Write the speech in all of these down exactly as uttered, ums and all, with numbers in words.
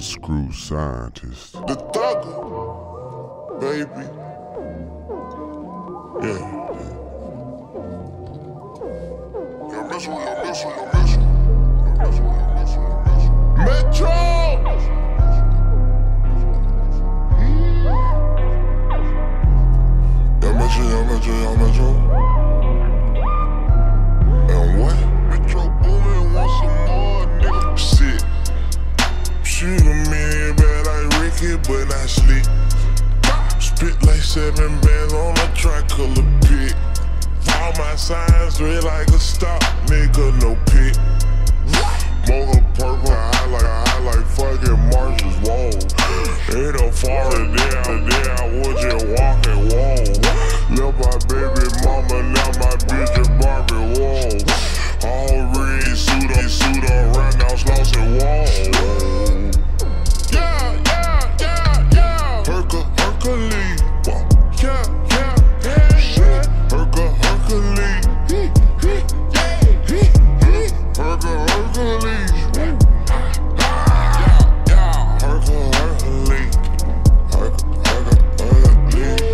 the screw scientist. The thugger, baby. Yeah. Yo, listen, yo, listen, yo, listen. Yo, listen, yo, listen, yo, listen. Metro! Metro, Metro, y'all Metro. And what? Metro boomin' want some more, nigga. Shit. Shoot a man bad like Ricky, but I sleep. Spit like seven bands on a tricolor pit. All my signs red like a stop, nigga, no pit. Mocha purple, I like, I like fucking Marshall's wall. Ain't no farther there, there I was just walking wall. Left my baby mama, now my bitch a Barbie wall. All red suit on, suit on, right now it's lost and wall. Yeah, yeah, yeah, yeah. Herca, Hercules. Yeah, yeah, yeah, yeah. Herca, Hercules. Herca, Hercules. Yeah, Herca, Hercules. Herca, Hercules.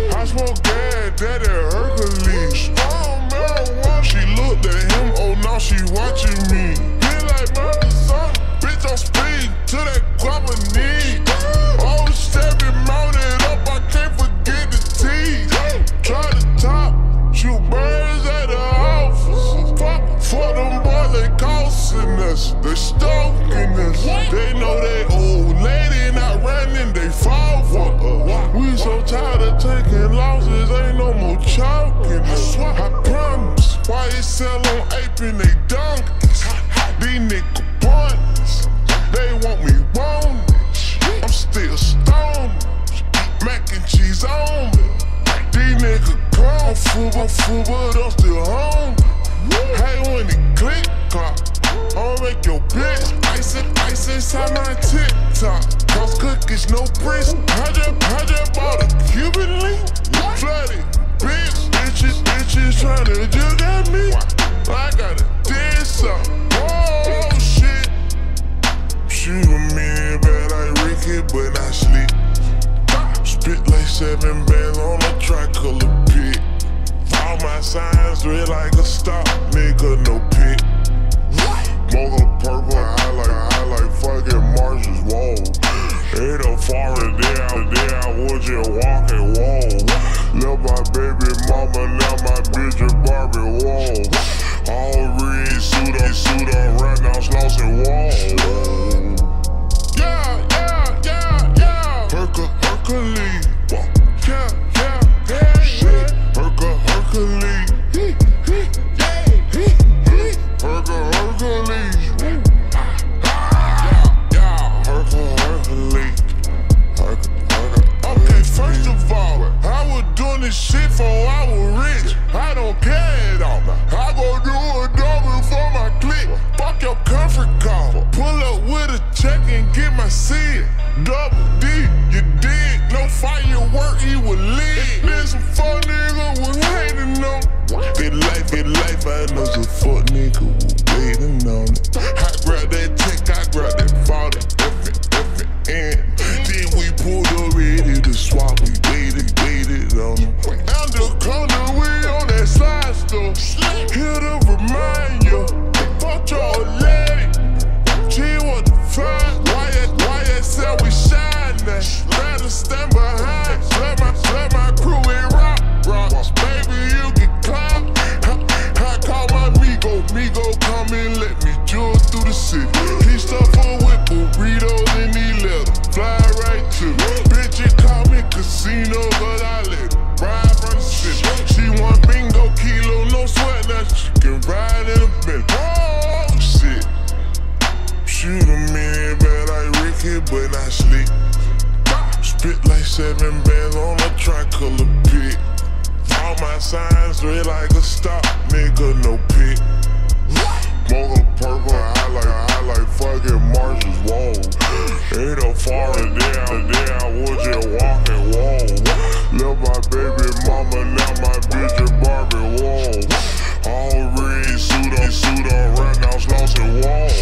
I smoke gas. That at Hercules. She looked at him, oh now she watching me. Feel like murder song, bitch I'm speed to that guava knee. Oh seven mounted up, I can't forget the teeth. Try to top, shoot birds at the office. Fuck for them boys, they costing us, they stalking us. They know they old lady not running, they fall for us. We so tired of taking losses, ain't no more chalking. I promise, why they sell on ape and they donkeys. These nigga points, they want me wanted. I'm still stoned, mac and cheese on me. These nigga gone, full, I'm full, but I'm still home. Hey, when it click clock, I'll make your bitch. Ice and ice inside my TikTok. Cause cookies, no bricks. I just, I just bought a Cuban link. Flooded, bitch, bitches, bitches tryna just at me. I gotta diss up. Oh shit. Shoot a man bad like Ricky, but I sleep. Spit like seven bands on a tricolor pit. All my signs red like a stop, nigga, no pit. Mocha purple, I like, I like fucking Marshall's wall. Ain't no foreign there, there I was just walking wall. Left my baby mama, now my bitch a Barbie wall. All red suit on, suit on, right now it's lost and wall. Yeah, yeah, yeah, yeah. Herca, Hercules. Yeah, yeah, yeah, yeah. Herca, Hercules. Herca, Hercules. Yeah, Herca, Hercules. Okay, first of all, I was doing this shit for I was rich. I don't care at all. I gon' do a double for my clique. Fuck your comfort call. Pull up with a check and get my seat. Double D, you dig? No firework, he would leave. There's some fuck nigga was hating on. Bit life, bit life, I know some fuck nigga was waiting on it. I grab that tech, I grab that fall, that effing, effing, and then we pulled up ready to swap, we waited, waited on it. Undercover, we on that slide store. Here to remind you, fuck your lady. She was the fine, Y S L, we shine that. Rather stand behind, let my, let my crew in rock, rocks. Baby, you can climb. I, I call my Migo, Migo come and let me jewel through the city. He stuffin' with burritos and he let him fly right to me. Bitch, it call me casino, but I let him ride from the city. She want bingo, kilo, no sweat, now she can ride in a bed. Oh, shit. Shoot a man bad like Ricky, but I sleep. Spit like seven bands on a tricolor pit. All my signs red like a stop, nigga, no pit. Mocha purple, I like, I like fucking Marshall's wall. Ain't no foreign there, there I was just walking wall. Left my baby mama, now my bitch a Barbie wall. All red suit on, suit on, right now it's lost and wall.